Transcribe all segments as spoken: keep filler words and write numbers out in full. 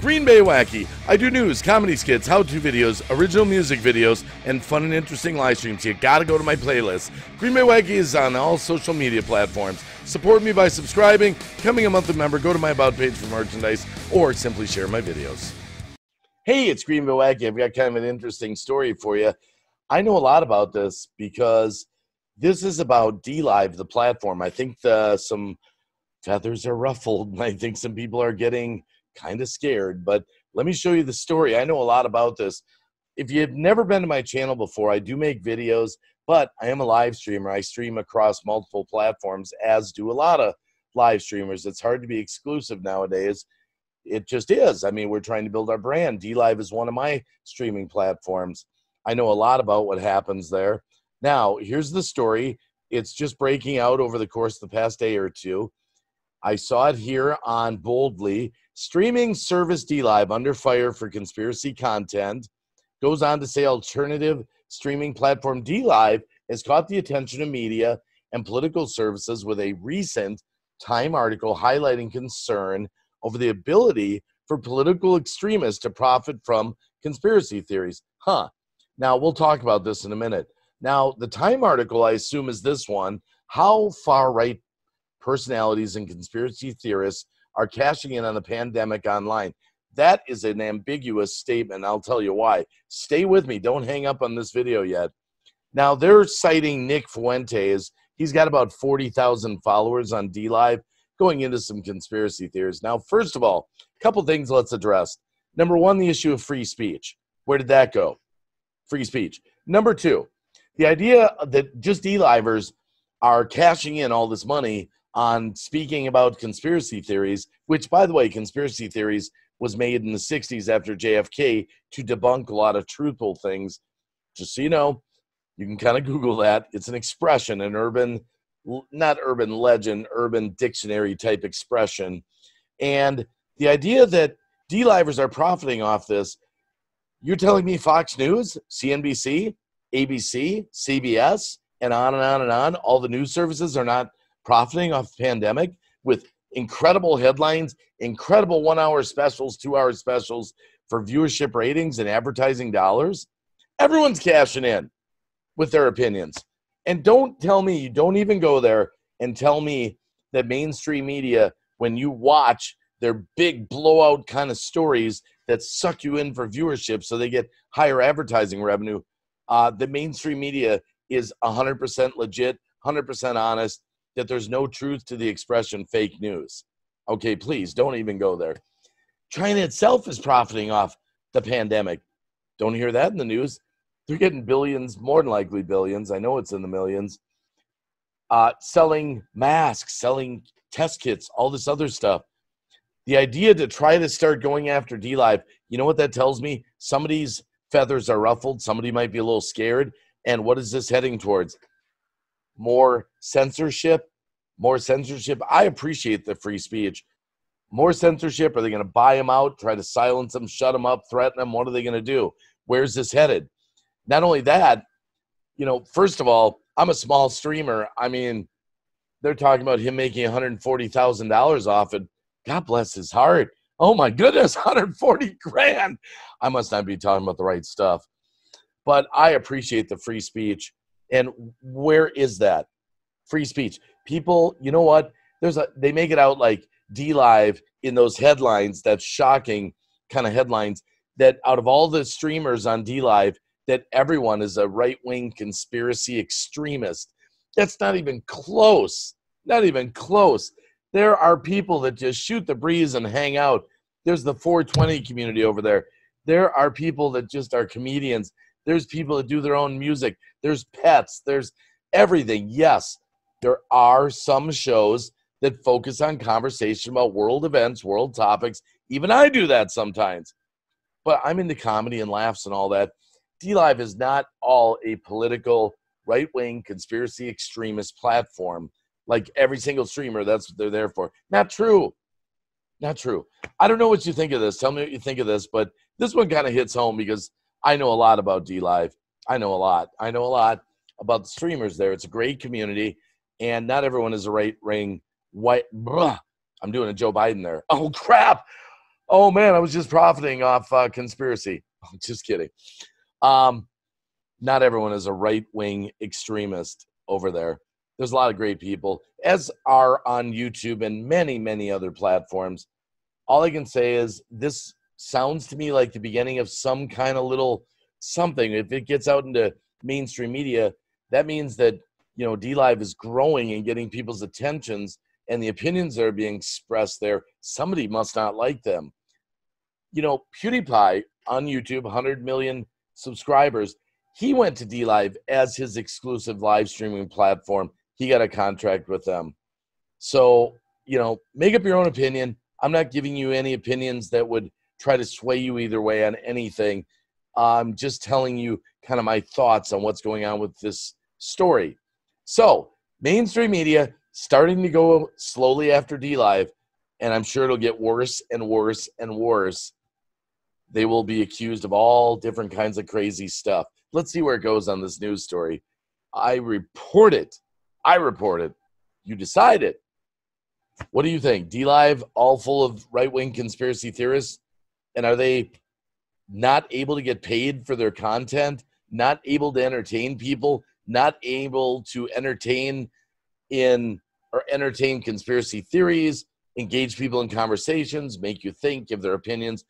Green Bay Wacky. I do news, comedy skits, how-to videos, original music videos, and fun and interesting live streams. You gotta go to my playlist. Green Bay Wacky is on all social media platforms. Support me by subscribing, becoming a monthly member, go to my About page for merchandise, or simply share my videos. Hey, it's Green Bay Wacky. I've got kind of an interesting story for you. I know a lot about this because this is about DLive, the platform. I think the, some feathers are ruffled, and I think some people are getting kind of scared, but let me show you the story. I know a lot about this. If you've never been to my channel before, I do make videos, but I am a live streamer. I stream across multiple platforms, as do a lot of live streamers. It's hard to be exclusive nowadays. It just is. I mean, we're trying to build our brand. DLive is one of my streaming platforms. I know a lot about what happens there. Now, here's the story. It's just breaking out over the course of the past day or two. I saw it here on Boldly. Streaming service DLive under fire for conspiracy content. Goes on to say alternative streaming platform DLive has caught the attention of media and political services with a recent Time article highlighting concern over the ability for political extremists to profit from conspiracy theories. Huh. Now, we'll talk about this in a minute. Now, the Time article, I assume, is this one. How far-right personalities and conspiracy theorists are cashing in on the pandemic online. That is an ambiguous statement. I'll tell you why. Stay with me. Don't hang up on this video yet. Now, they're citing Nick Fuentes. He's got about forty thousand followers on DLive, going into some conspiracy theories. Now, first of all, a couple things let's address. Number one, the issue of free speech. Where did that go? Free speech. Number two, the idea that just DLivers are cashing in all this money on speaking about conspiracy theories, which, by the way, conspiracy theories was made in the sixties after J F K to debunk a lot of truthful things. Just so you know, you can kind of Google that. It's an expression, an urban, not urban legend, urban dictionary type expression. And the idea that DLivers are profiting off this, you're telling me Fox News, C N B C, A B C, C B S, and on and on and on, all the news services are not profiting off the pandemic with incredible headlines, incredible one-hour specials, two-hour specials for viewership ratings and advertising dollars. Everyone's cashing in with their opinions. And don't tell me, you don't even go there and tell me that mainstream media, when you watch their big blowout kind of stories that suck you in for viewership so they get higher advertising revenue, uh, the mainstream media is one hundred percent legit, one hundred percent honest, that there's no truth to the expression fake news. Okay, please, don't even go there. China itself is profiting off the pandemic. Don't hear that in the news. They're getting billions, more than likely billions. I know it's in the millions. Uh, selling masks, selling test kits, all this other stuff. The idea to try to start going after DLive, you know what that tells me? Somebody's feathers are ruffled. Somebody might be a little scared. And what is this heading towards? More censorship, more censorship. I appreciate the free speech. More censorship. Are they going to buy them out, try to silence them, shut them up, threaten them? What are they going to do? Where's this headed? Not only that, you know, first of all, I'm a small streamer. I mean, they're talking about him making one hundred forty thousand dollars off it. God bless his heart. Oh, my goodness, one hundred forty grand. I must not be talking about the right stuff. But I appreciate the free speech. And where is that free speech? People, you know what? There's a they make it out like DLive in those headlines. That's shocking kind of headlines. That out of all the streamers on DLive, that everyone is a right-wing conspiracy extremist. That's not even close. Not even close. There are people that just shoot the breeze and hang out. There's the four twenty community over there. There are people that just are comedians. There's people that do their own music. There's pets. There's everything. Yes, there are some shows that focus on conversation about world events, world topics. Even I do that sometimes. But I'm into comedy and laughs and all that. DLive is not all a political, right-wing, conspiracy extremist platform. Like every single streamer, that's what they're there for. Not true. Not true. I don't know what you think of this. Tell me what you think of this. But this one kind of hits home because I know a lot about DLive. I know a lot. I know a lot about the streamers there. It's a great community, and not everyone is a right-wing white. Bruh, I'm doing a Joe Biden there. Oh, crap. oh man, I was just profiting off uh, conspiracy. Just kidding. Um, not everyone is a right-wing extremist over there. There's a lot of great people, as are on YouTube and many, many other platforms. All I can say is this sounds to me like the beginning of some kind of little something. If it gets out into mainstream media, that means that, you know, DLive is growing and getting people's attentions, and the opinions that are being expressed there, somebody must not like them. You know, PewDiePie on YouTube, one hundred million subscribers, he went to DLive as his exclusive live streaming platform. He got a contract with them. So, you know, make up your own opinion. I'm not giving you any opinions that would try to sway you either way on anything. I'm just telling you kind of my thoughts on what's going on with this story. So, mainstream media starting to go slowly after DLive, and I'm sure it'll get worse and worse and worse. They will be accused of all different kinds of crazy stuff. Let's see where it goes on this news story. I report it. I report it. You decide it. What do you think? DLive, all full of right-wing conspiracy theorists? And are they not able to get paid for their content? Not able to entertain people? Not able to entertain in or entertain conspiracy theories? Engage people in conversations? Make you think? Give their opinions?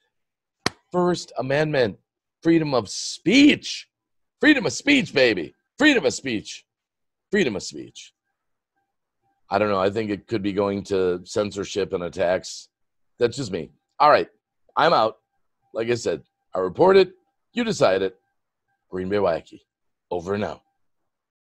First Amendment. Freedom of speech. Freedom of speech, baby. Freedom of speech. Freedom of speech. I don't know. I think it could be going to censorship and attacks. That's just me. All right. I'm out. Like I said, I report it. You decide it. Green Bay Wacky. Over and out.